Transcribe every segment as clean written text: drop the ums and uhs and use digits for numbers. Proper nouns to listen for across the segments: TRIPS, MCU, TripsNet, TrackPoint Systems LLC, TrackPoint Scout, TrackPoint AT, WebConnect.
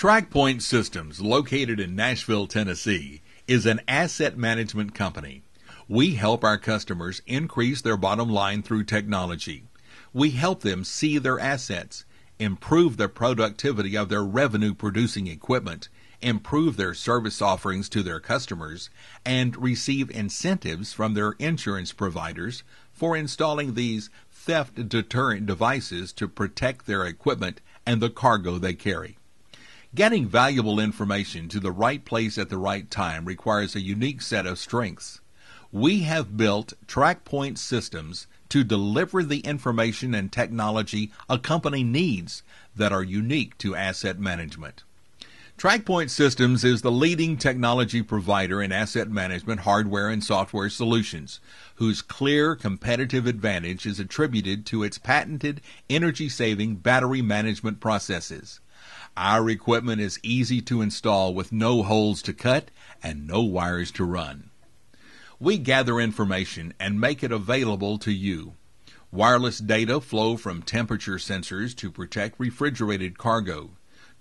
TrackPoint Systems, located in Nashville, Tennessee, is an asset management company. We help our customers increase their bottom line through technology. We help them see their assets, improve the productivity of their revenue-producing equipment, improve their service offerings to their customers, and receive incentives from their insurance providers for installing these theft deterrent devices to protect their equipment and the cargo they carry. Getting valuable information to the right place at the right time requires a unique set of strengths. We have built TrackPoint Systems to deliver the information and technology a company needs that are unique to asset management. TrackPoint Systems is the leading technology provider in asset management hardware and software solutions, whose clear competitive advantage is attributed to its patented energy-saving battery management processes. Our equipment is easy to install with no holes to cut and no wires to run. We gather information and make it available to you. Wireless data flow from temperature sensors to protect refrigerated cargo,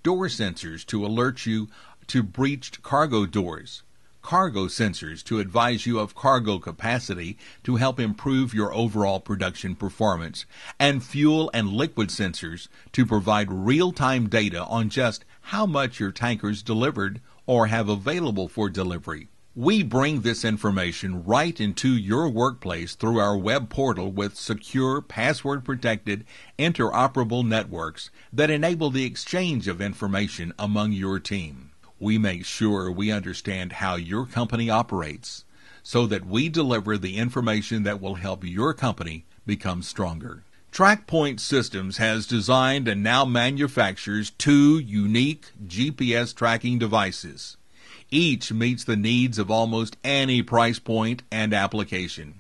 door sensors to alert you to breached cargo doors, cargo sensors to advise you of cargo capacity to help improve your overall production performance, and fuel and liquid sensors to provide real-time data on just how much your tankers delivered or have available for delivery. We bring this information right into your workplace through our web portal with secure, password-protected, interoperable networks that enable the exchange of information among your team. We make sure we understand how your company operates so that we deliver the information that will help your company become stronger. TrackPoint Systems has designed and now manufactures 2 unique GPS tracking devices. Each meets the needs of almost any price point and application.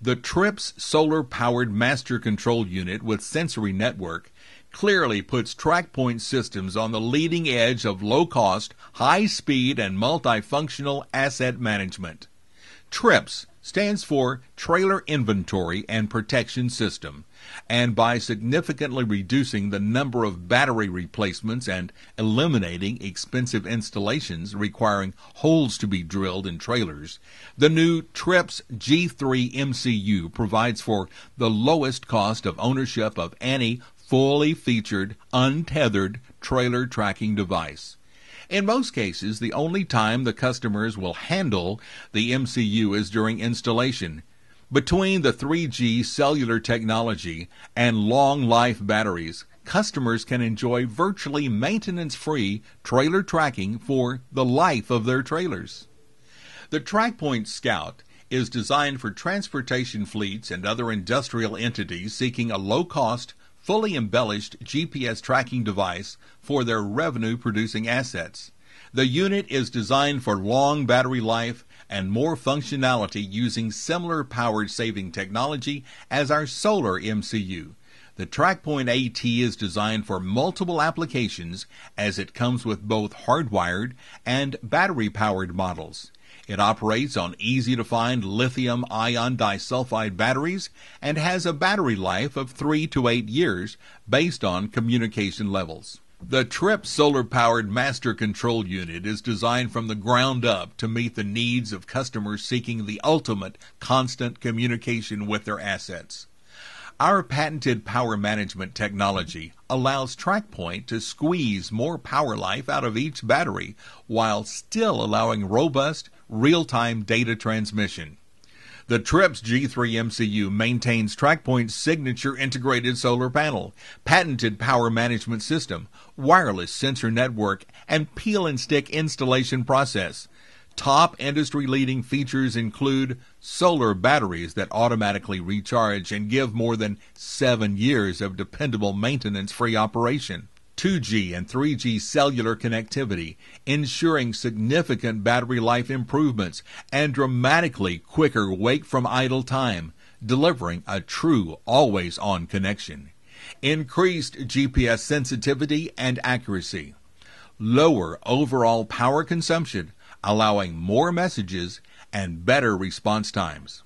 The TRIPS solar-powered master control unit with sensory network clearly puts TrackPoint Systems on the leading edge of low-cost, high-speed, and multifunctional asset management. TRIPS stands for Trailer Inventory and Protection System, and by significantly reducing the number of battery replacements and eliminating expensive installations requiring holes to be drilled in trailers, the new TRIPS G3 MCU provides for the lowest cost of ownership of any fully featured, untethered trailer tracking device. In most cases, the only time the customers will handle the MCU is during installation. Between the 3G cellular technology and long-life batteries, customers can enjoy virtually maintenance-free trailer tracking for the life of their trailers. The TrackPoint Scout is designed for transportation fleets and other industrial entities seeking a low-cost, fully embellished GPS tracking device for their revenue-producing assets. The unit is designed for long battery life and more functionality using similar power-saving technology as our solar MCU. The TrackPoint AT is designed for multiple applications as it comes with both hardwired and battery-powered models. It operates on easy-to-find lithium-ion disulfide batteries and has a battery life of 3 to 8 years based on communication levels. The TRIPS solar-powered master control unit is designed from the ground up to meet the needs of customers seeking the ultimate constant communication with their assets. Our patented power management technology allows TrackPoint to squeeze more power life out of each battery while still allowing robust, real-time data transmission. The TRIPS G3 MCU maintains TrackPoint's signature integrated solar panel, patented power management system, wireless sensor network, and peel-and-stick installation process. Top industry-leading features include solar batteries that automatically recharge and give more than 7 years of dependable maintenance-free operation, 2G and 3G cellular connectivity, ensuring significant battery life improvements, and dramatically quicker wake from idle time, delivering a true always-on connection, increased GPS sensitivity and accuracy, lower overall power consumption, allowing more messages and better response times.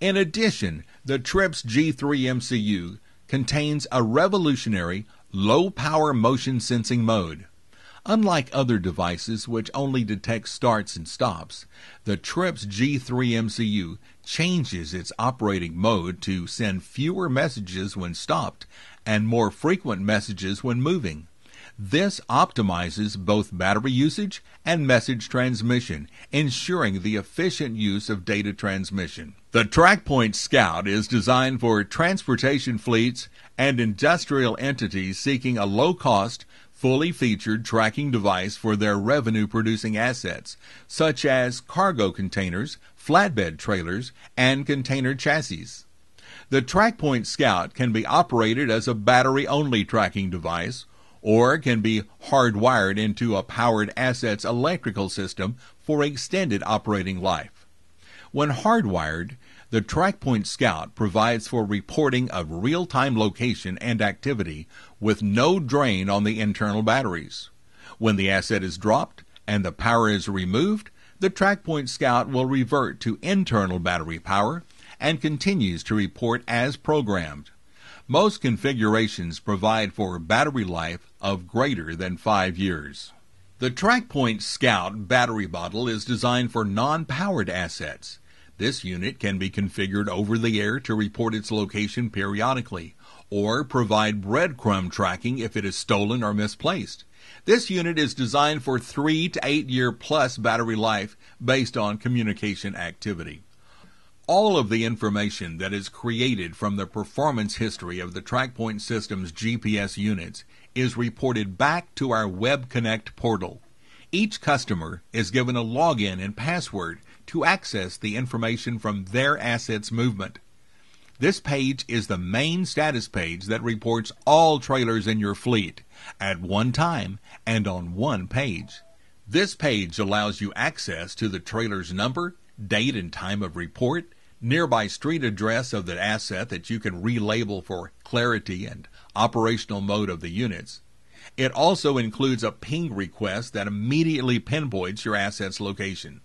In addition, the TRIPS G3 MCU contains a revolutionary low-power motion sensing mode. Unlike other devices which only detect starts and stops, the TRIPS G3 MCU changes its operating mode to send fewer messages when stopped and more frequent messages when moving. This optimizes both battery usage and message transmission, ensuring the efficient use of data transmission. The TrackPoint Scout is designed for transportation fleets and industrial entities seeking a low-cost, fully featured tracking device for their revenue-producing assets, such as cargo containers, flatbed trailers, and container chassis. The TrackPoint Scout can be operated as a battery-only tracking device, or can be hardwired into a powered asset's electrical system for extended operating life. When hardwired, the TrackPoint Scout provides for reporting of real-time location and activity with no drain on the internal batteries. When the asset is dropped and the power is removed, the TrackPoint Scout will revert to internal battery power and continues to report as programmed. Most configurations provide for battery life of greater than 5 years. The TrackPoint Scout battery bottle is designed for non-powered assets. This unit can be configured over the air to report its location periodically, or provide breadcrumb tracking if it is stolen or misplaced. This unit is designed for 3 to 8 year plus battery life based on communication activity. All of the information that is created from the performance history of the TrackPoint Systems GPS units is reported back to our WebConnect portal. Each customer is given a login and password to access the information from their assets' movement. This page is the main status page that reports all trailers in your fleet at one time and on one page. This page allows you access to the trailer's number, date and time of report, nearby street address of the asset that you can relabel for clarity, and operational mode of the units. It also includes a ping request that immediately pinpoints your asset's location.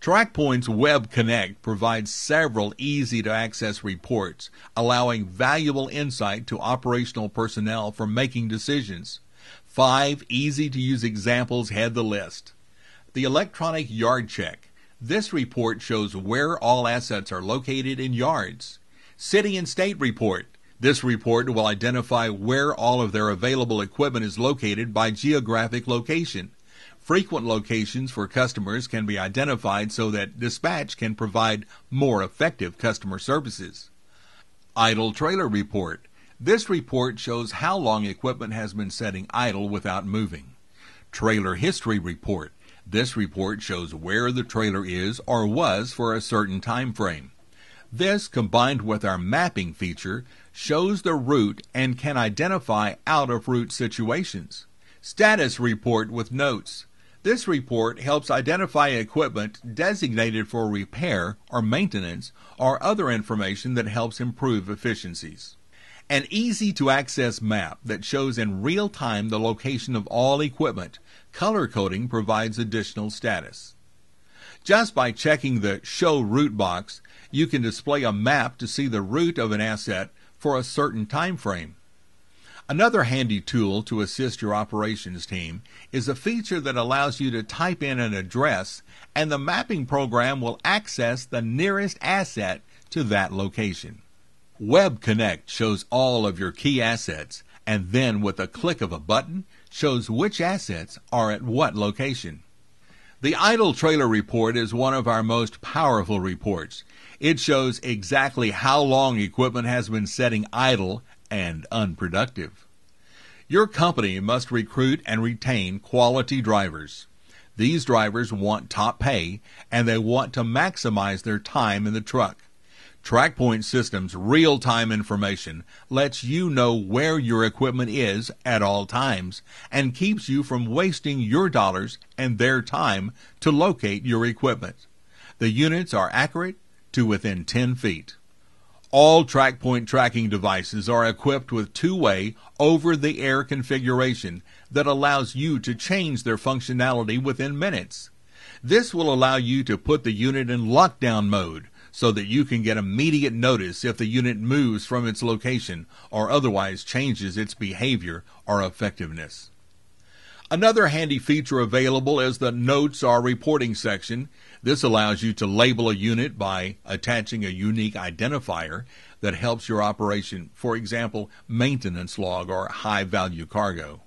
TrackPoint's WebConnect provides several easy-to-access reports, allowing valuable insight to operational personnel for making decisions. 5 easy-to-use examples head the list. The electronic yard check. This report shows where all assets are located in yards. City and state report. This report will identify where all of their available equipment is located by geographic location. Frequent locations for customers can be identified so that dispatch can provide more effective customer services. Idle trailer report. This report shows how long equipment has been sitting idle without moving. Trailer history report. This report shows where the trailer is or was for a certain time frame. This, combined with our mapping feature, shows the route and can identify out-of-route situations. Status report with notes. This report helps identify equipment designated for repair or maintenance or other information that helps improve efficiencies. An easy-to-access map that shows in real time the location of all equipment. Color coding provides additional status. Just by checking the Show Route box, you can display a map to see the route of an asset for a certain time frame. Another handy tool to assist your operations team is a feature that allows you to type in an address, and the mapping program will access the nearest asset to that location. WebConnect shows all of your key assets, and then with a click of a button, shows which assets are at what location. The idle trailer report is one of our most powerful reports. It shows exactly how long equipment has been sitting idle and unproductive. Your company must recruit and retain quality drivers. These drivers want top pay, and they want to maximize their time in the truck. TrackPoint Systems' real-time information lets you know where your equipment is at all times and keeps you from wasting your dollars and their time to locate your equipment. The units are accurate to within 10 feet. All TrackPoint tracking devices are equipped with two-way, over-the-air configuration that allows you to change their functionality within minutes. This will allow you to put the unit in lockdown mode, so that you can get immediate notice if the unit moves from its location or otherwise changes its behavior or effectiveness. Another handy feature available is the Notes or Reporting section. This allows you to label a unit by attaching a unique identifier that helps your operation, for example, maintenance log or high-value cargo.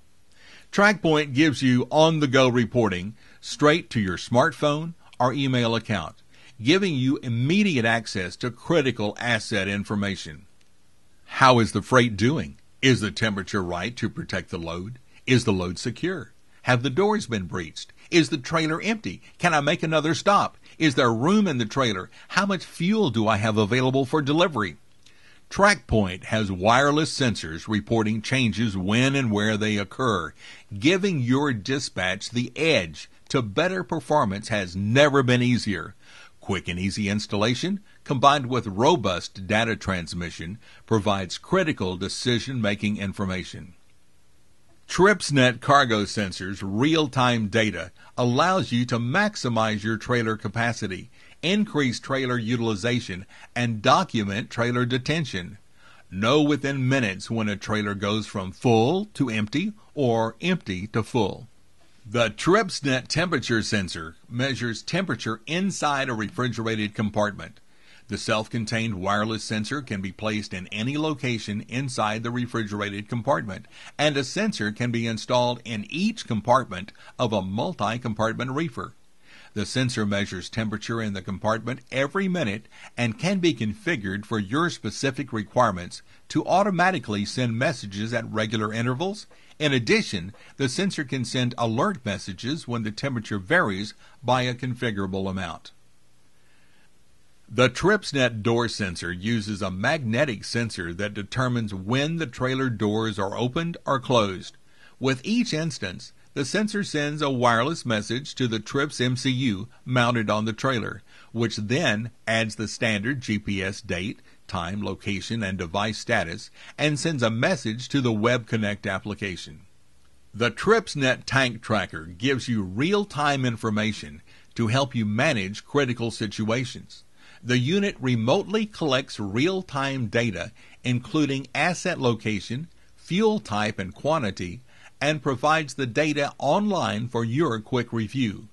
TrackPoint gives you on-the-go reporting straight to your smartphone or email account, giving you immediate access to critical asset information. How is the freight doing? Is the temperature right to protect the load? Is the load secure? Have the doors been breached? Is the trailer empty? Can I make another stop? Is there room in the trailer? How much fuel do I have available for delivery? TrackPoint has wireless sensors reporting changes when and where they occur, giving your dispatch the edge to better performance has never been easier. Quick and easy installation, combined with robust data transmission, provides critical decision-making information. TripsNet cargo sensors' real-time data allows you to maximize your trailer capacity, increase trailer utilization, and document trailer detention. Know within minutes when a trailer goes from full to empty or empty to full. The TripsNet temperature sensor measures temperature inside a refrigerated compartment. The self-contained wireless sensor can be placed in any location inside the refrigerated compartment, and a sensor can be installed in each compartment of a multi-compartment reefer. The sensor measures temperature in the compartment every minute and can be configured for your specific requirements to automatically send messages at regular intervals. In addition, the sensor can send alert messages when the temperature varies by a configurable amount. The TripsNet door sensor uses a magnetic sensor that determines when the trailer doors are opened or closed. With each instance, the sensor sends a wireless message to the Trips MCU mounted on the trailer, which then adds the standard GPS date, time, location, and device status, and sends a message to the WebConnect application. The TripsNet Tank Tracker gives you real-time information to help you manage critical situations. The unit remotely collects real-time data, including asset location, fuel type and quantity, and provides the data online for your quick review.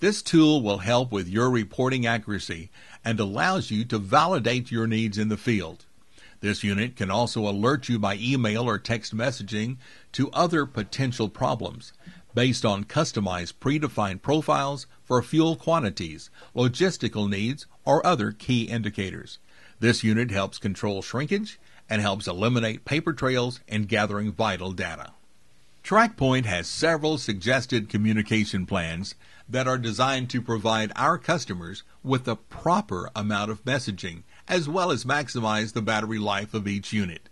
This tool will help with your reporting accuracy and allows you to validate your needs in the field. This unit can also alert you by email or text messaging to other potential problems, based on customized predefined profiles for fuel quantities, logistical needs, or other key indicators. This unit helps control shrinkage and helps eliminate paper trails in gathering vital data. TrackPoint has several suggested communication plans that are designed to provide our customers with the proper amount of messaging, as well as maximize the battery life of each unit.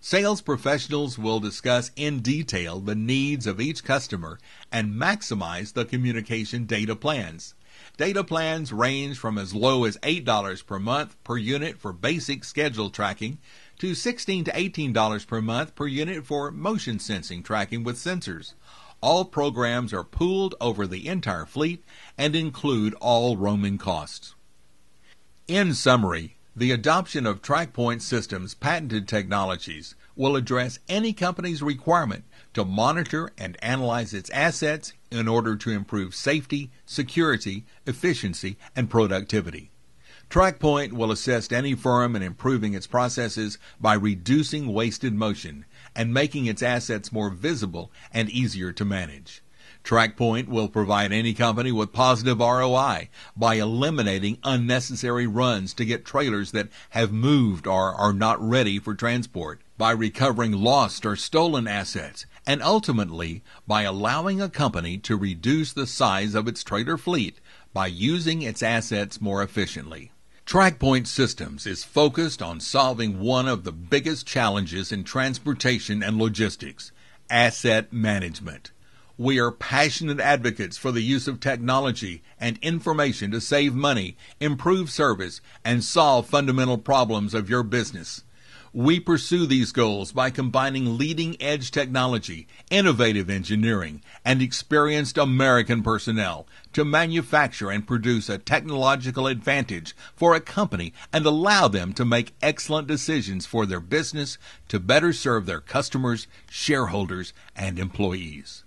Sales professionals will discuss in detail the needs of each customer and maximize the communication data plans. Data plans range from as low as $8 per month per unit for basic schedule tracking to $16 to $18 per month per unit for motion sensing tracking with sensors. All programs are pooled over the entire fleet and include all roaming costs. In summary, the adoption of TrackPoint Systems' patented technologies will address any company's requirement to monitor and analyze its assets in order to improve safety, security, efficiency, and productivity. TrackPoint will assist any firm in improving its processes by reducing wasted motion and making its assets more visible and easier to manage. TrackPoint will provide any company with positive ROI by eliminating unnecessary runs to get trailers that have moved or are not ready for transport, by recovering lost or stolen assets, and ultimately by allowing a company to reduce the size of its trailer fleet by using its assets more efficiently. TrackPoint Systems is focused on solving one of the biggest challenges in transportation and logistics: asset management. We are passionate advocates for the use of technology and information to save money, improve service, and solve fundamental problems of your business. We pursue these goals by combining leading-edge technology, innovative engineering, and experienced American personnel to manufacture and produce a technological advantage for a company and allow them to make excellent decisions for their business to better serve their customers, shareholders, and employees.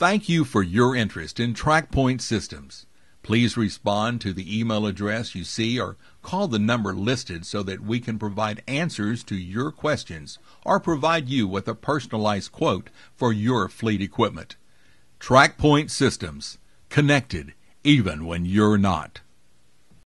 Thank you for your interest in TrackPoint Systems. Please respond to the email address you see or call the number listed so that we can provide answers to your questions or provide you with a personalized quote for your fleet equipment. TrackPoint Systems. Connected even when you're not.